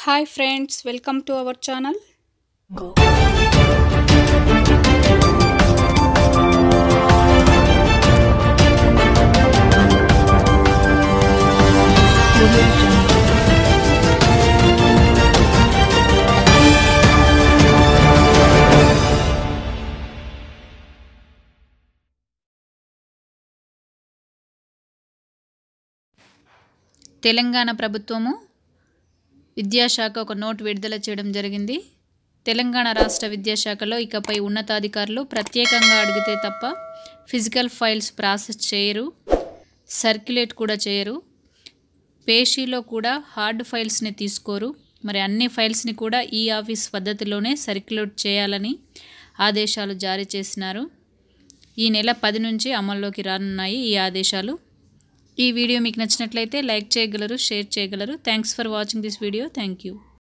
Hi friends, welcome to our channel. Telangana प्रभुत्वము విద్యాశాఖ ఒక నోట్ విడుదల చేయడం జరిగింది। తెలంగాణ రాష్ట్ర విద్యాశాఖలో ఇకపై ఉన్నతాధికారులు ప్రత్యేకంగా అడిగితే తప్ప ఫిజికల్ ఫైల్స్ ప్రాసెస్ చేయరు, సర్క్యులేట్ కూడా చేయరు, పేషీలో కూడా హార్డ్ ఫైల్స్ ని తీసుకోరు। మరి అన్ని ఫైల్స్ ని కూడా ఈ ఆఫీస్ పద్ధతిలోనే సర్క్యులేట్ చేయాలని ఆదేశాలు జారీ చేశారు। ఈ నెల 10 నుంచి అమల్లోకి రానున్నాయి ఈ ఆదేశాలు। ఈ వీడియో మీకు నచ్చినట్లయితే లైక్ చేయగలరు, షేర్ చేయగలరు। Thanks for watching this video. Thank you.